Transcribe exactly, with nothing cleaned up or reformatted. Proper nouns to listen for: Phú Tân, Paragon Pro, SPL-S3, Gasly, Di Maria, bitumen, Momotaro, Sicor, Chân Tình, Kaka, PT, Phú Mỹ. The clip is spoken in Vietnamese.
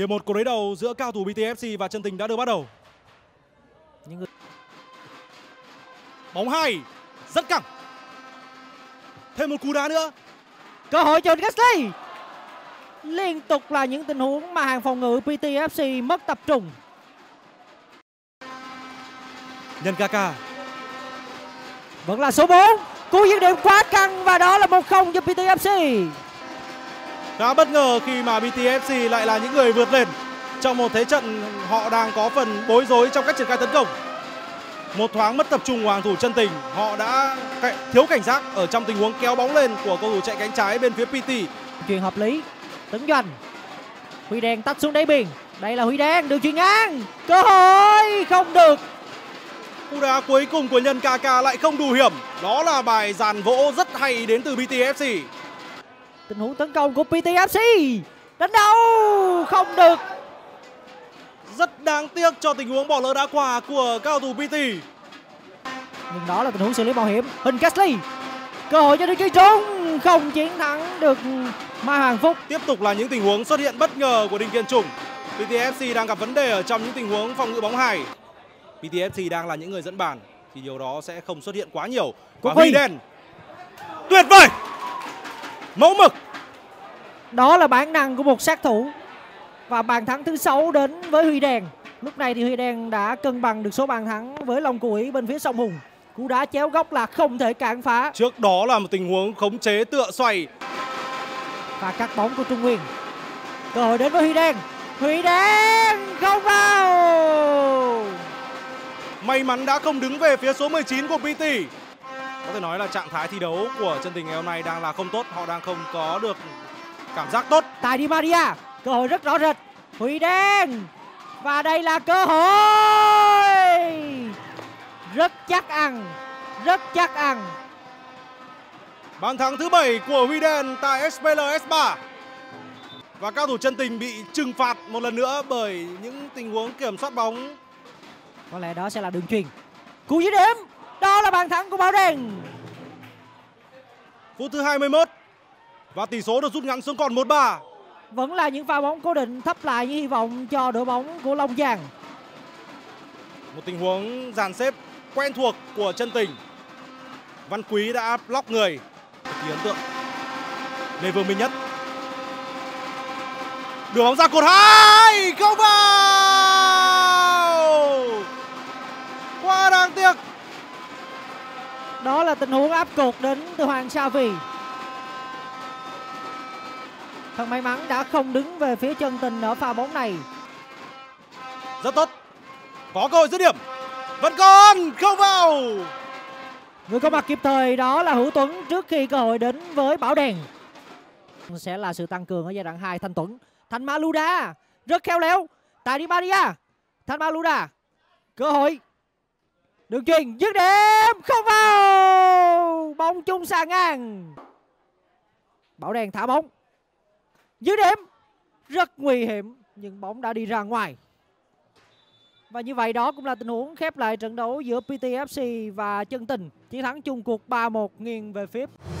Hiệp một cuộc đối đầu giữa cao thủ bê tê ép xê và Chân Tình đã được bắt đầu. Bóng hay, rất căng. Thêm một cú đá nữa. Cơ hội cho Gasly. Liên tục là những tình huống mà hàng phòng ngự pê tê ép xê mất tập trung. Nhân Kaka. Vẫn là số bốn. Cú dứt điểm quá căng và đó là một không cho pê tê ép xê. Khá bất ngờ khi mà bê tê ép xê lại là những người vượt lên trong một thế trận họ đang có phần bối rối trong cách triển khai tấn công. Một thoáng mất tập trung của hàng thủ Chân Tình, họ đã thiếu cảnh giác ở trong tình huống kéo bóng lên của cầu thủ chạy cánh trái bên phía pê tê. Chuyền hợp lý, Tấn Doanh, Huy Đen tách xuống đáy biên. Đây là Huy Đen được chuyền ngang, cơ hội không được. Cú đá cuối cùng của Nhân Kaka lại không đủ hiểm. Đó là bài dàn vỗ rất hay đến từ bê tê ép xê. Tình huống tấn công của pê tê ép xê đánh đâu không được. Rất đáng tiếc cho tình huống bỏ lỡ đá quà của cao thủ pê tê. Nhưng đó là tình huống xử lý bảo hiểm. Hình Gasly, cơ hội cho đường chuyền trúng, không chiến thắng được Mai Hoàng Phúc. Tiếp tục là những tình huống xuất hiện bất ngờ của Đinh Kiên Trùng. pê tê ép xê đang gặp vấn đề ở trong những tình huống phòng ngự bóng hài. pê tê ép xê đang là những người dẫn bàn thì điều đó sẽ không xuất hiện quá nhiều. Và Huy Đen tuyệt vời, mẫu mực. Đó là bản năng của một sát thủ. Và bàn thắng thứ sáu đến với Huy Đen. Lúc này thì Huy Đen đã cân bằng được số bàn thắng với Long Củi bên phía Sông Hùng. Cú đá chéo góc là không thể cản phá. Trước đó là một tình huống khống chế tựa xoay. Và cắt bóng của Trung Nguyên. Cơ hội đến với Huy Đen. Huy Đen không vào. May mắn đã không đứng về phía số mười chín của pê tê. Có thể nói là trạng thái thi đấu của Chân Tình ngày hôm nay đang là không tốt. Họ đang không có được cảm giác tốt. Tài Di Maria, cơ hội rất rõ rệt. Huy Đen, và đây là cơ hội rất chắc ăn, rất chắc ăn. Bàn thắng thứ bảy của Huy Đen tại ét pê lờ ét ba. Và cao thủ Chân Tình bị trừng phạt một lần nữa bởi những tình huống kiểm soát bóng. Có lẽ đó sẽ là đường chuyền. Cú dứt điểm, đó là bàn thắng của Bảo Đen. Phút thứ hai mươi mốt và tỷ số được rút ngắn xuống còn một ba. Vẫn là những pha bóng cố định thấp lại những hy vọng cho đội bóng của Long Giang. Một tình huống dàn xếp quen thuộc của Chân Tình. Văn Quý đã block người. Ấn tượng Lê Vương Minh Nhất. Đưa bóng ra cột hai, không vào. Quá đáng tiếc. Đó là tình huống áp cột đến từ Hoàng Sa Vì. Thật may mắn đã không đứng về phía Chân Tình ở pha bóng này. Rất tốt. Có cơ hội dứt điểm. Vẫn còn không vào. Người có mặt kịp thời đó là Hữu Tuấn trước khi cơ hội đến với Bảo Đen. Sẽ là sự tăng cường ở giai đoạn hai. Thanh Tuấn, Thanh Maluda rất khéo léo. Tại Di Maria, Thanh Maluda, cơ hội đường chuyền dứt điểm không vào. Bóng chung xà ngang. Bảo Đen thả bóng. Dứt điểm rất nguy hiểm nhưng bóng đã đi ra ngoài. Và như vậy đó cũng là tình huống khép lại trận đấu giữa pê tê ép xê và Chân Tình. Chiến thắng chung cuộc ba một nghiêng về phía